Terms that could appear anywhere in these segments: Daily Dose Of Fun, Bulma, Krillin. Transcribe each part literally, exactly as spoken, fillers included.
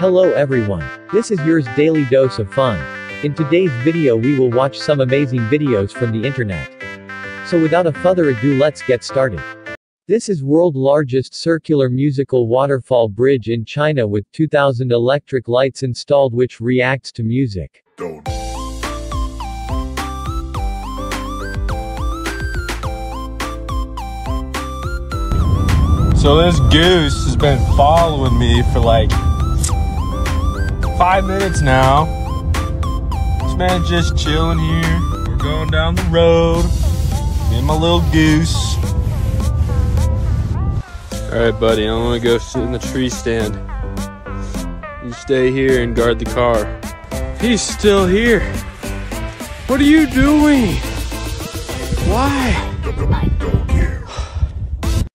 Hello everyone, this is yours Daily Dose of Fun. In today's video we will watch some amazing videos from the internet. So without a further ado, let's get started. This is world's largest circular musical waterfall bridge in China with two thousand electric lights installed which reacts to music. Go. So this goose has been following me for like five minutes now. This man's just chilling here. We're going down the road. Me and my little goose. Alright buddy, I'm gonna go sit in the tree stand. You stay here and guard the car. He's still here. What are you doing? Why?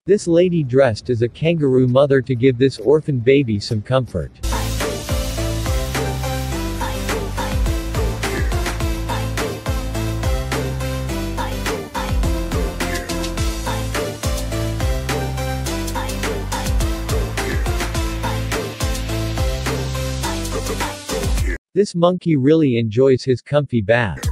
This lady dressed as a kangaroo mother to give this orphan baby some comfort. This monkey really enjoys his comfy bath.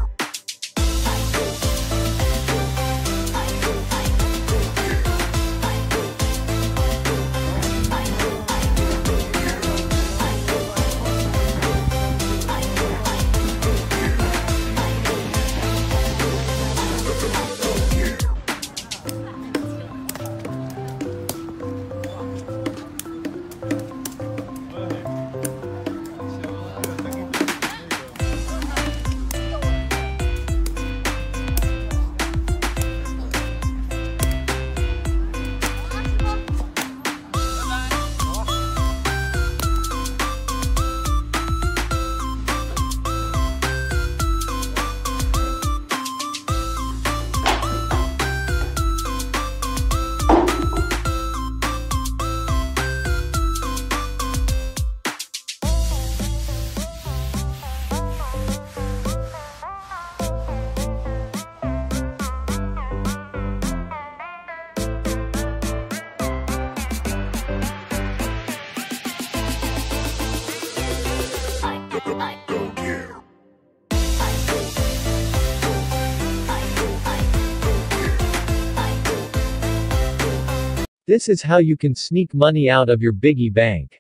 This is how you can sneak money out of your piggy bank.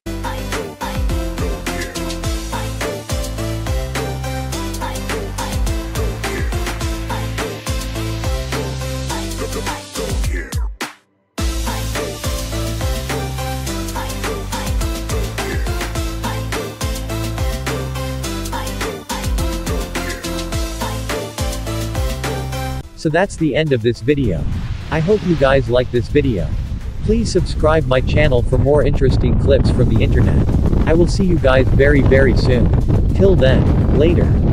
So that's the end of this video. I hope you guys like this video. Please subscribe my channel for more interesting clips from the internet. I will see you guys very very soon. Till then, later.